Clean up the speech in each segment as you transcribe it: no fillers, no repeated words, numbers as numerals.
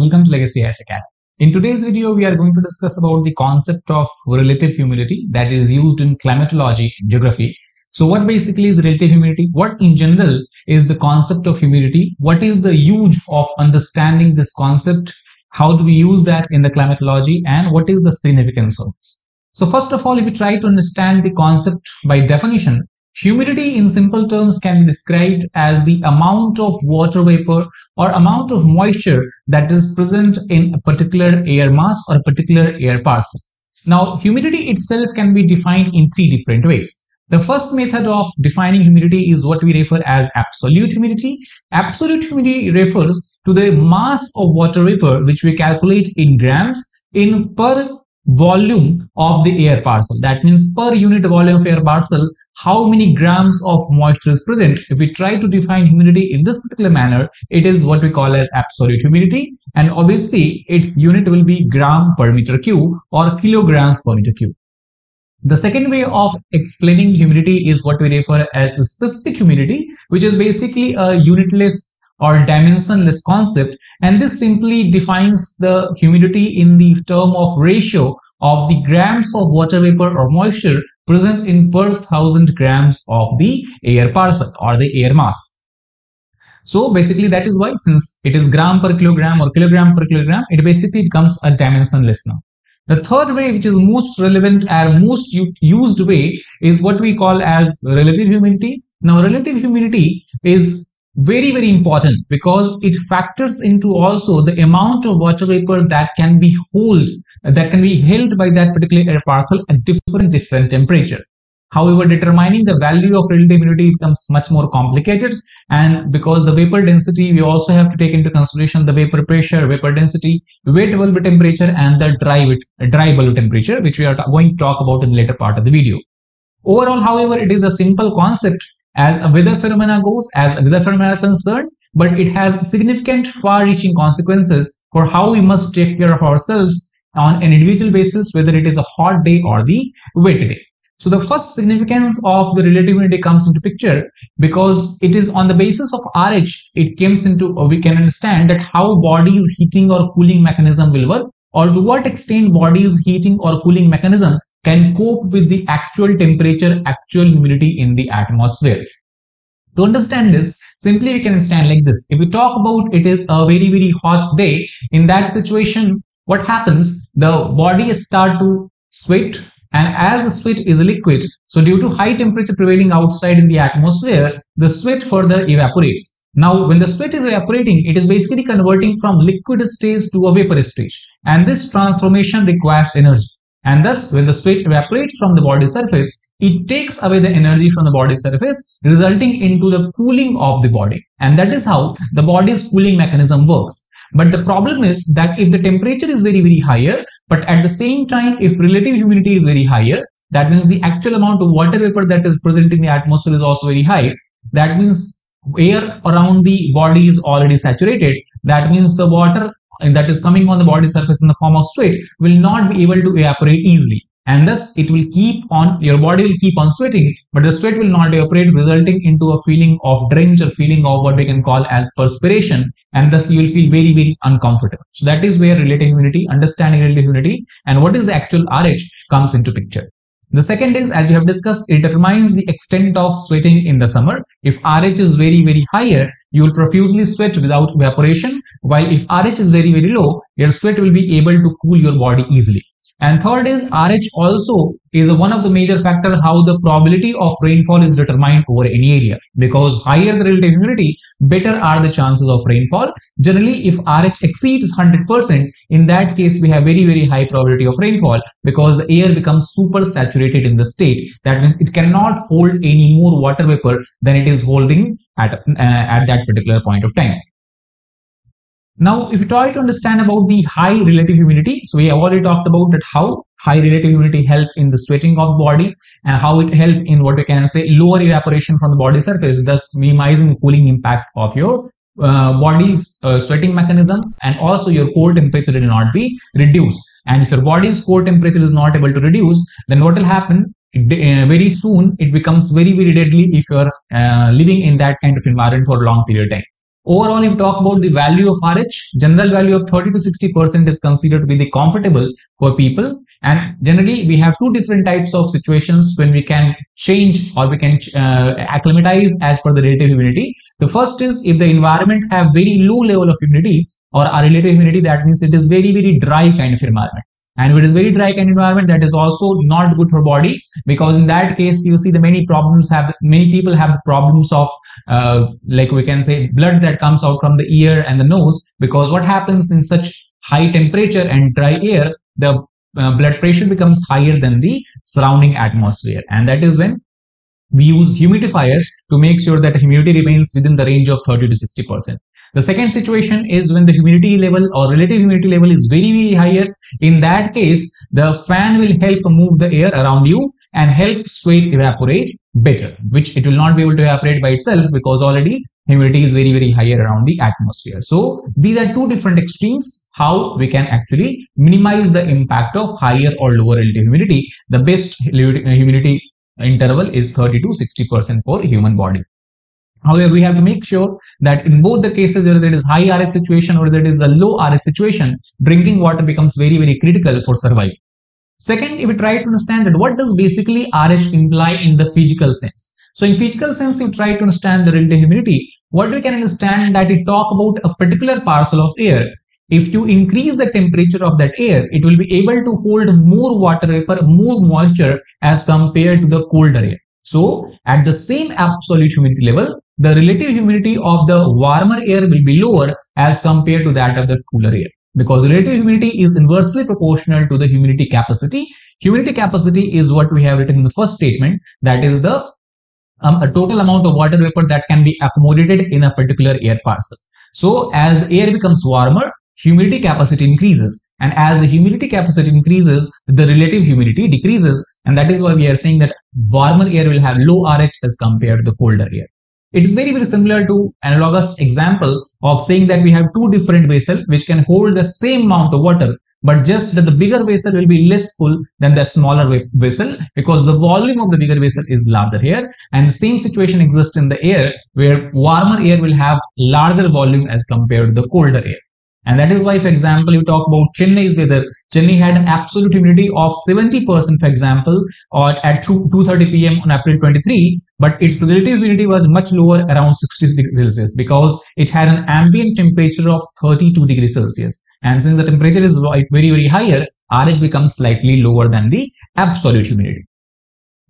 Welcome to Legacy IAS Academy. In today's video, we are going to discuss about the concept of relative humidity that is used in climatology and geography. So what basically is relative humidity? What in general is the concept of humidity? What is the use of understanding this concept? How do we use that in the climatology? And what is the significance of this? So first of all, if we try to understand the concept by definition, humidity in simple terms can be described as the amount of water vapor or amount of moisture that is present in a particular air mass or a particular air parcel. Now, humidity itself can be defined in three different ways. The first method of defining humidity is what we refer as absolute humidity. Absolute humidity refers to the mass of water vapor which we calculate in grams in per volume of the air parcel. That means per unit volume of air parcel, how many grams of moisture is present. If we try to define humidity in this particular manner, it is what we call as absolute humidity, and obviously its unit will be gram per meter cube or kilograms per meter cube. The second way of explaining humidity is what we refer as specific humidity, which is basically a unitless or dimensionless concept, and this simply defines the humidity in the term of ratio of the grams of water vapor or moisture present in per 1000 grams of the air parcel or the air mass. So basically that is why, since it is gram per kilogram or kilogram per kilogram, it basically becomes a dimensionless now. The third way, which is most relevant and most used way, is what we call as relative humidity. Now relative humidity is very, very important because it factors into also the amount of water vapor that can be held by that particular air parcel at different temperature. However, determining the value of relative humidity becomes much more complicated, and because the vapor density, we also have to take into consideration the vapor pressure, vapor density, wet bulb temperature, and the dry bulb temperature, which we are going to talk about in the later part of the video. Overall, however, it is a simple concept as a weather phenomena goes, as a weather phenomena concerned, but it has significant far-reaching consequences for how we must take care of ourselves on an individual basis, whether it is a hot day or the wet day. So the first significance of the relative humidity comes into picture because it is on the basis of RH, it comes into, or we can understand that how body's heating or cooling mechanism will work, or to what extent body's heating or cooling mechanism can cope with the actual temperature, actual humidity in the atmosphere. To understand this, simply we can understand like this. If we talk about it is a very, very hot day, in that situation, what happens? The body starts to sweat, and as the sweat is liquid, so due to high temperature prevailing outside in the atmosphere, the sweat further evaporates. Now, when the sweat is evaporating, it is basically converting from liquid stage to a vapor stage, and this transformation requires energy. And thus, when the sweat evaporates from the body surface, it takes away the energy from the body surface, resulting into the cooling of the body. And that is how the body's cooling mechanism works. But the problem is that if the temperature is very, very higher, but at the same time, if relative humidity is very higher, that means the actual amount of water vapor that is present in the atmosphere is also very high. That means air around the body is already saturated. That means the water that is coming on the body surface in the form of sweat will not be able to evaporate easily, and thus it will keep on, your body will keep on sweating, but the sweat will not evaporate, resulting into a feeling of drench or feeling of what we can call as perspiration, and thus you will feel very, very uncomfortable. So that is where relative humidity, understanding relative humidity and what is the actual RH comes into picture. The second is, as we have discussed, it determines the extent of sweating in the summer. If RH is very, very higher, you will profusely sweat without evaporation, while if RH is very, very low, your sweat will be able to cool your body easily. And third is, RH also is one of the major factors how the probability of rainfall is determined over any area, because higher the relative humidity, better are the chances of rainfall. Generally, if RH exceeds 100%, in that case, we have very, very high probability of rainfall because the air becomes super saturated in the state. That means it cannot hold any more water vapor than it is holding at that particular point of time. Now, if you try to understand about the high relative humidity, so we have already talked about that how high relative humidity helps in the sweating of the body and how it helps in what we can say lower evaporation from the body surface, thus minimizing the cooling impact of your body's sweating mechanism, and also your core temperature will not be reduced. And if your body's core temperature is not able to reduce, then what will happen? Very soon it becomes very, very deadly if you are living in that kind of environment for a long period of time. Overall, if you talk about the value of RH, general value of 30 to 60% is considered to be the comfortable for people. And generally, we have two different types of situations when we can change or we can acclimatize as per the relative humidity. The first is if the environment have very low level of humidity or a relative humidity, that means it is very dry kind of environment. And if it is very dry kind of environment, that is also not good for body, because in that case you see the many people have problems of like we can say blood that comes out from the ear and the nose, because what happens in such high temperature and dry air, the blood pressure becomes higher than the surrounding atmosphere, and that is when we use humidifiers to make sure that humidity remains within the range of 30 to 60%. The second situation is when the humidity level or relative humidity level is very higher. In that case, the fan will help move the air around you and help sweat evaporate better, which it will not be able to evaporate by itself because already humidity is very higher around the atmosphere. So these are two different extremes, how we can actually minimize the impact of higher or lower relative humidity. The best humidity interval is 30 to 60% for human body. However, we have to make sure that in both the cases, whether it is high RH situation or whether it is a low RH situation, drinking water becomes very critical for survival. Second, if we try to understand that what does basically RH imply in the physical sense. So in physical sense, you try to understand the relative humidity. What we can understand that if talk about a particular parcel of air, if you increase the temperature of that air, it will be able to hold more water vapor, more moisture as compared to the colder air. So at the same absolute humidity level, the relative humidity of the warmer air will be lower as compared to that of the cooler air, because the relative humidity is inversely proportional to the humidity capacity. Humidity capacity is what we have written in the first statement, that is the a total amount of water vapor that can be accommodated in a particular air parcel. So as the air becomes warmer, humidity capacity increases, and as the humidity capacity increases, the relative humidity decreases, and that is why we are saying that warmer air will have low RH as compared to the colder air. It is very similar to analogous example of saying that we have two different vessels which can hold the same amount of water, but just that the bigger vessel will be less full than the smaller vessel because the volume of the bigger vessel is larger here. And the same situation exists in the air where warmer air will have larger volume as compared to the colder air. And that is why, for example, you talk about Chennai's weather. Chennai had an absolute humidity of 70%, for example, or at 2:30 p.m. on April 23, but its relative humidity was much lower, around 60 degrees Celsius, because it had an ambient temperature of 32 degrees Celsius. And since the temperature is very higher, RH becomes slightly lower than the absolute humidity.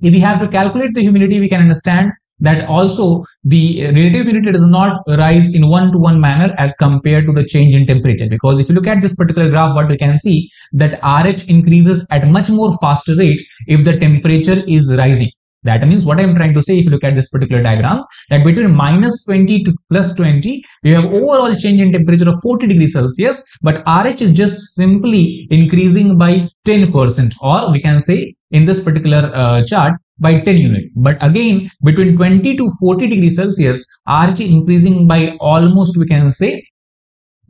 If we have to calculate the humidity, we can understand that also the relative humidity does not rise in one-to-one manner as compared to the change in temperature, because if you look at this particular graph, what we can see that RH increases at much more faster rate if the temperature is rising. That means what I am trying to say, if you look at this particular diagram, that between -20 to +20, we have overall change in temperature of 40 degrees Celsius, but RH is just simply increasing by 10%, or we can say in this particular chart, by 10 unit. But again, between 20 to 40 degrees Celsius, RH increasing by almost, we can say,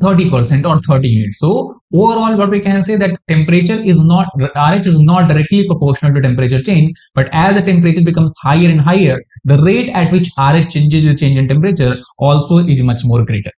30% or 30 units. So overall, what we can say that temperature is not, RH is not directly proportional to temperature change, but as the temperature becomes higher and higher, the rate at which RH changes with change in temperature also is much more greater.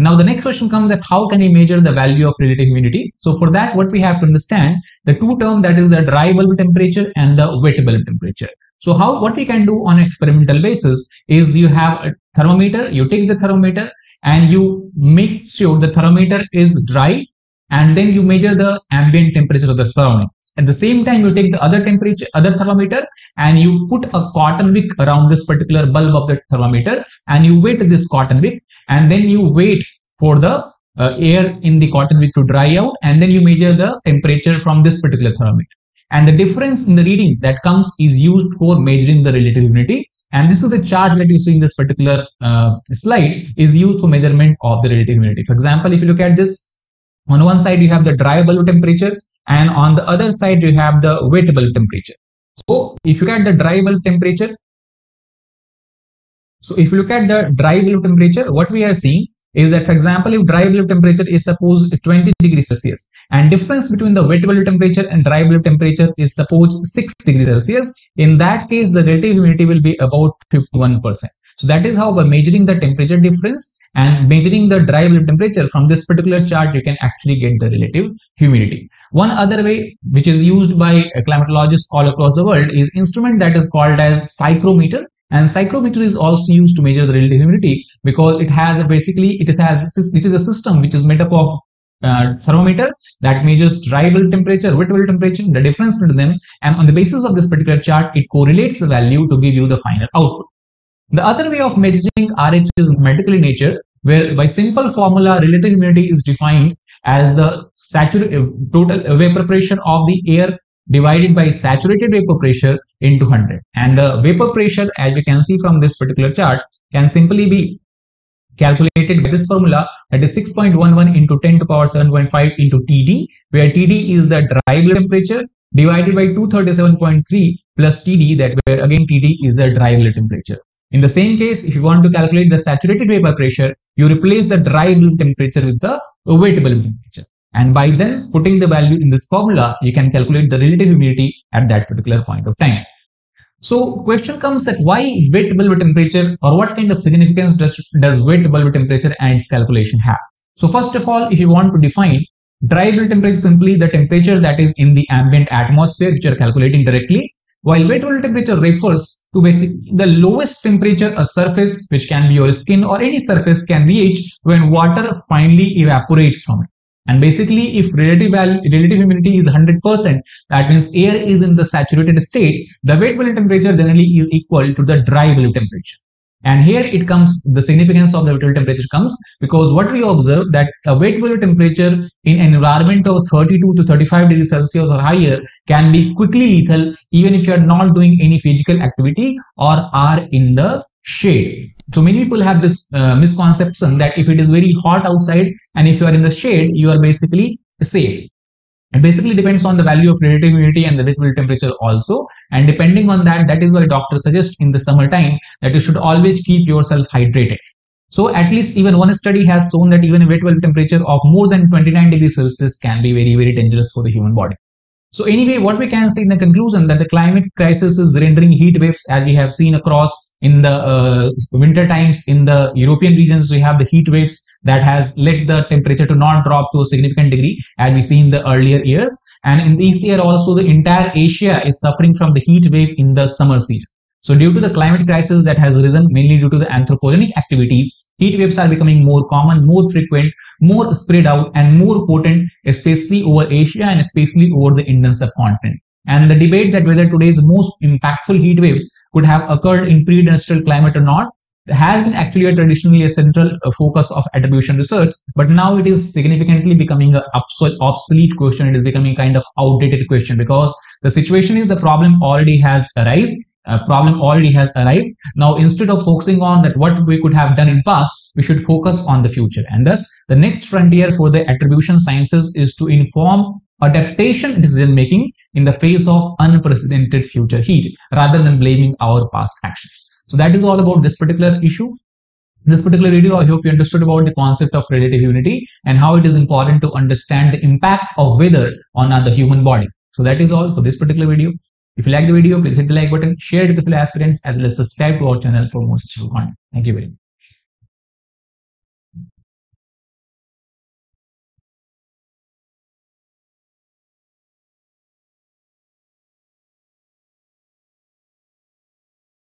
Now the next question comes that how can we measure the value of relative humidity? So for that, what we have to understand, the two terms, that is the dry bulb temperature and the wet bulb temperature. So how, what we can do on an experimental basis is you have a thermometer, you take the thermometer and you make sure the thermometer is dry, and then you measure the ambient temperature of the surroundings. At the same time, you take the other thermometer and you put a cotton wick around this particular bulb of the thermometer, and you wet this cotton wick, and then you wait for the air in the cotton wick to dry out, and then you measure the temperature from this particular thermometer. And the difference in the reading that comes is used for measuring the relative humidity. And this is the chart that you see in this particular slide is used for measurement of the relative humidity. For example, if you look at this, on one side you have the dry bulb temperature and on the other side you have the wet bulb temperature. So if you look at the dry bulb temperature, what we are seeing is that, for example, if dry bulb temperature is suppose 20 degrees Celsius and difference between the wet bulb temperature and dry bulb temperature is suppose 6 degrees Celsius, in that case the relative humidity will be about 51%. So that is how by measuring the temperature difference and measuring the dry bulb temperature from this particular chart, you can actually get the relative humidity. One other way which is used by climatologists all across the world is instrument that is called as psychrometer. And psychrometer is also used to measure the relative humidity because it has it is a system which is made up of thermometer that measures dry bulb temperature, wet bulb temperature, the difference between them, and on the basis of this particular chart, it correlates the value to give you the final output. The other way of measuring RH is mathematical in nature, where by simple formula, relative humidity is defined as the total vapor pressure of the air divided by saturated vapor pressure into 100. And the vapor pressure, as we can see from this particular chart, can simply be calculated by this formula, that is 6.11 into 10 to power 7.5 into TD, where TD is the dry bulb temperature divided by 237.3 plus TD, that where again TD is the dry bulb temperature. In the same case, if you want to calculate the saturated vapor pressure, you replace the dry bulb temperature with the wet bulb temperature. And by then putting the value in this formula, you can calculate the relative humidity at that particular point of time. So question comes that why wet bulb temperature, or what kind of significance does wet bulb temperature and its calculation have? So first of all, if you want to define dry bulb temperature, simply the temperature that is in the ambient atmosphere which you are calculating directly, while wet bulb temperature refers to basically the lowest temperature a surface, which can be your skin or any surface, can reach when water finally evaporates from it. And basically, if relative humidity is 100%, that means air is in the saturated state, the wet bulb temperature generally is equal to the dry bulb temperature. And here it comes, the significance of the wet bulb temperature comes, because what we observe that a wet bulb temperature in an environment of 32 to 35 degrees Celsius or higher can be quickly lethal, even if you are not doing any physical activity or are in the shade. So many people have this misconception that if it is very hot outside and if you are in the shade, you are basically safe. It basically depends on the value of relative humidity and the wet bulb temperature also. And depending on that, that is why doctors suggest in the summertime that you should always keep yourself hydrated. So at least even one study has shown that even a wet bulb temperature of more than 29 degrees Celsius can be very, very dangerous for the human body. So anyway, what we can say in the conclusion that the climate crisis is rendering heat waves, as we have seen across in the winter times in the European regions. We have the heat waves that has led the temperature to not drop to a significant degree as we see in the earlier years. And in this year also, the entire Asia is suffering from the heat wave in the summer season. So due to the climate crisis that has arisen mainly due to the anthropogenic activities, heat waves are becoming more common, more frequent, more spread out and more potent, especially over Asia and especially over the Indian subcontinent. And the debate that whether today's most impactful heat waves could have occurred in pre-industrial climate or not has been actually traditionally a central focus of attribution research, but now it is significantly becoming an obsolete question. It is becoming kind of outdated question, because the situation is the problem already has arisen. Problem already has arrived. Now, instead of focusing on that what we could have done in past, we should focus on the future. And thus, the next frontier for the attribution sciences is to inform adaptation decision making in the face of unprecedented future heat, rather than blaming our past actions. So that is all about this particular issue. This particular video, I hope you understood about the concept of relative humidity and how it is important to understand the impact of weather on the human body. So that is all for this particular video. If you like the video, please hit the like button, share it with your fellow aspirants, and let's subscribe to our channel for more such content. Thank you very much.